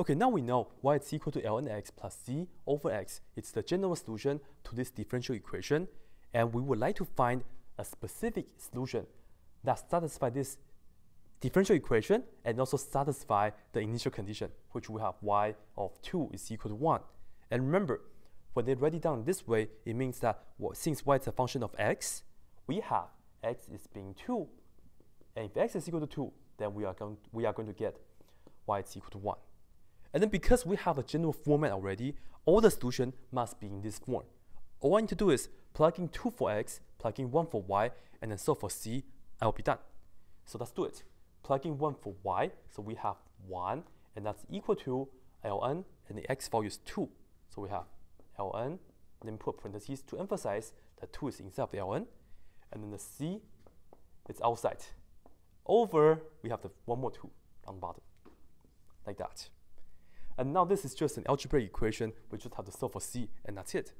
Okay, now we know y is equal to ln x plus z over x. It's the general solution to this differential equation, and we would like to find a specific solution that satisfies this differential equation and also satisfy the initial condition, which we have y of 2 is equal to 1. And remember, when they write it down this way, it means that since y is a function of x, we have x is being 2, and if x is equal to 2, then we are going to get y is equal to 1. And then because we have a general format already, all the solution must be in this form. All I need to do is plug in 2 for x, plug in 1 for y, and then solve for c, I'll be done. So let's do it. Plug in 1 for y, so we have 1, and that's equal to ln, and the x value is 2. So we have ln, and then put parentheses to emphasize that 2 is inside of the ln, and then the c is outside. Over, we have the one more 2 on the bottom, like that. And now this is just an algebraic equation. We just have to solve for c, and that's it.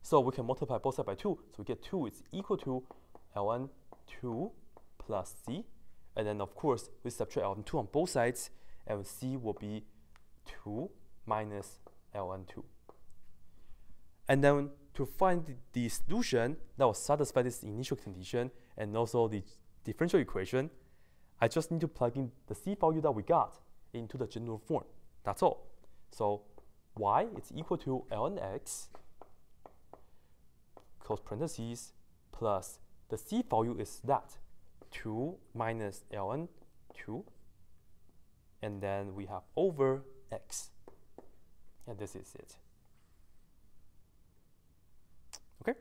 So we can multiply both sides by 2. So we get 2 is equal to ln 2 plus c. And then, of course, we subtract ln 2 on both sides, and c will be 2 minus ln 2. And then to find the solution that will satisfy this initial condition and also the differential equation, I just need to plug in the c value that we got into the general form. That's all. So y is equal to ln x, close parentheses, plus the c value is that, 2 minus ln 2, and then we have over x. And this is it. Okay?